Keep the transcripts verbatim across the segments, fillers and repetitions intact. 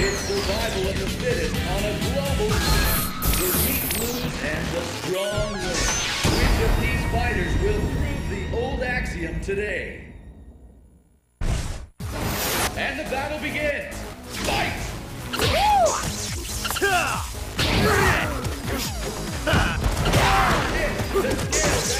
It's survival of the fittest on a global scale. The weak lose and the strong win. Which of these fighters will prove the old axiom today? And the battle begins. Fight! And the battle continues. Fight!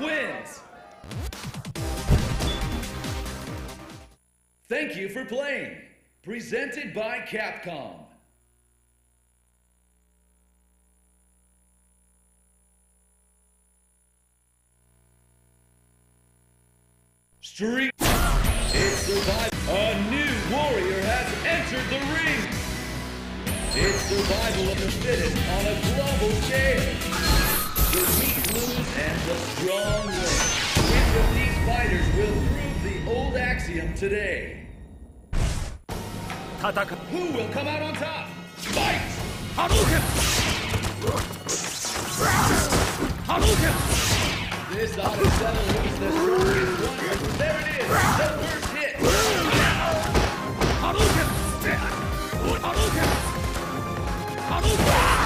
Wins. Thank you for playing. Presented by Capcom. Street. It's survival. A new warrior has entered the ring. It's survival of the fittest on a global scale. The weak lose and the strong win. Which of these fighters will prove the old axiom today? Tataka. Who will come out on top? Fight! Hadouken! Hadouken! This ought to settle who's the strongest one. There it is! The first hit! Hadouken! Hadouken! Hadouken! Hadouken! Hadouken!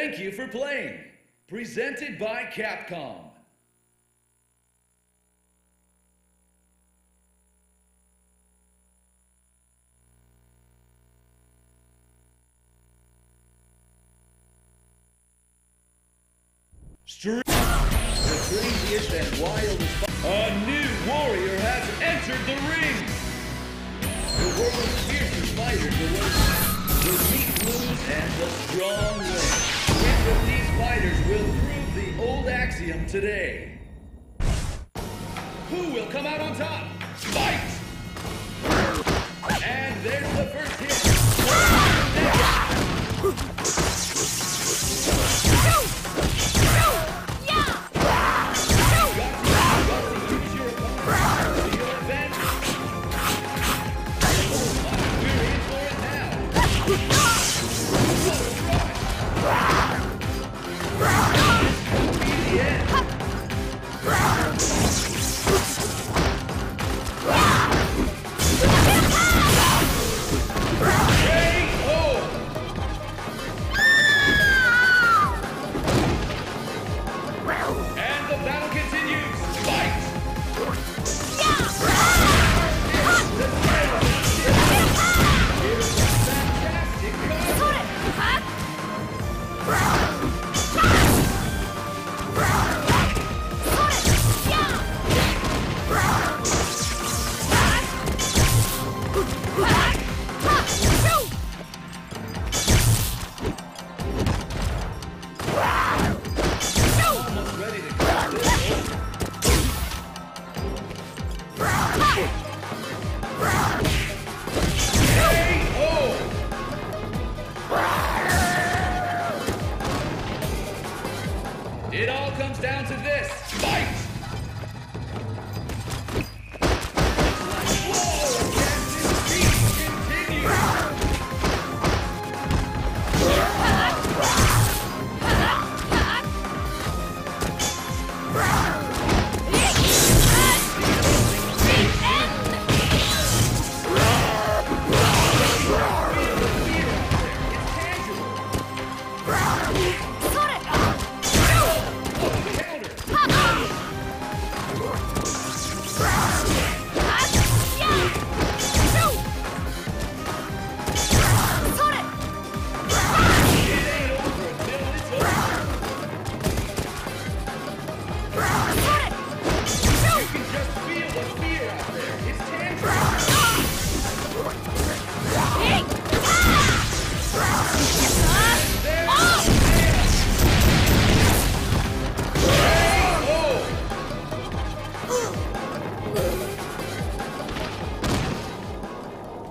Thank you for playing. Presented by Capcom. Street. The craziest and wildest. A new warrior has entered the ring. The world's fiercest fighter awaits. The weak lose and the strong win. Which of these fighters will prove the old axiom today? Who will come out on top? Fight! And there's the first hit. It all comes down to this. Fight!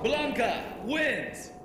Blanca wins!